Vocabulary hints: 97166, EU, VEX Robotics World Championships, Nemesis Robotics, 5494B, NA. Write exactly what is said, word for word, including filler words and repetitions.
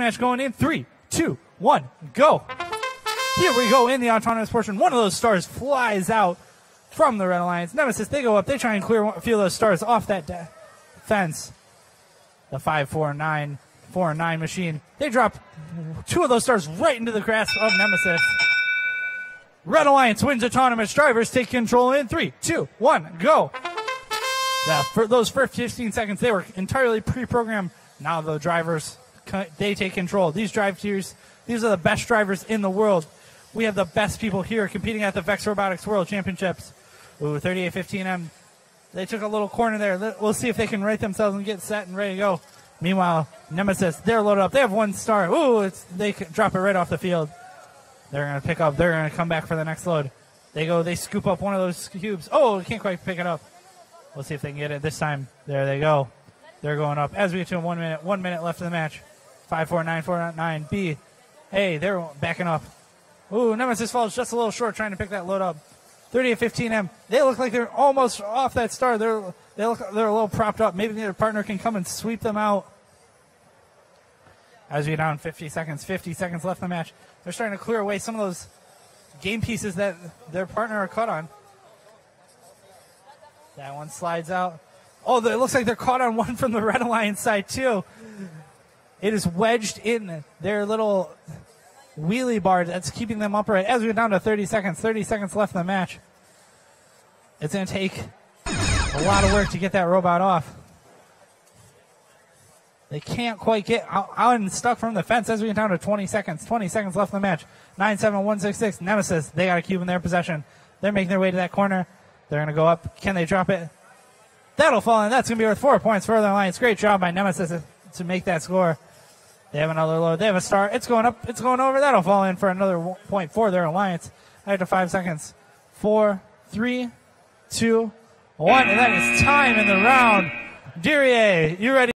Match going in three, two, one, go. Here we go in the autonomous portion. One of those stars flies out from the Red Alliance. Nemesis, they go up. They try and clear a few of those stars off that fence. The five four nine four nine machine. They drop two of those stars right into the grasp of Nemesis. Red Alliance wins. Autonomous drivers take control in three, two, one, go. The, for those first fifteen seconds, they were entirely pre-programmed. Now the drivers, they take control. These drive tiers, these are the best drivers in the world. We have the best people here competing at the VEX Robotics World Championships. Ooh, thirty-eight fifteen M. They took a little corner there. We'll see if they can right themselves and get set and ready to go. Meanwhile, Nemesis, they're loaded up. They have one star. Ooh, it's, they drop it right off the field. They're going to pick up. They're going to come back for the next load. They go. They scoop up one of those cubes. Oh, can't quite pick it up. We'll see if they can get it this time. There they go. They're going up. As we get to them, one minute, one minute left in the match. five four nine four nine B. Hey, they're backing up. Ooh, Nemesis falls just a little short trying to pick that load up. thirty-eight fifteen M. They look like they're almost off that star. They're they look they're a little propped up. Maybe their partner can come and sweep them out. As we get down fifty seconds, fifty seconds left in the match. They're starting to clear away some of those game pieces that their partner are caught on. That one slides out. Oh, it looks like they're caught on one from the Red Alliance side, too. It is wedged in their little wheelie bar that's keeping them upright. As we're down to thirty seconds, thirty seconds left in the match. It's going to take a lot of work to get that robot off. They can't quite get out and stuck from the fence as we get down to twenty seconds. twenty seconds left in the match. nine seven one six six, Nemesis, they got a cube in their possession. They're making their way to that corner. They're going to go up. Can they drop it? That'll fall in. That's going to be worth four points for the Alliance. Great job by Nemesis to make that score. They have another load. They have a star. It's going up. It's going over. That'll fall in for another point for their Alliance. After five seconds. Four, three, two, one. And that is time in the round. Dirier, you ready?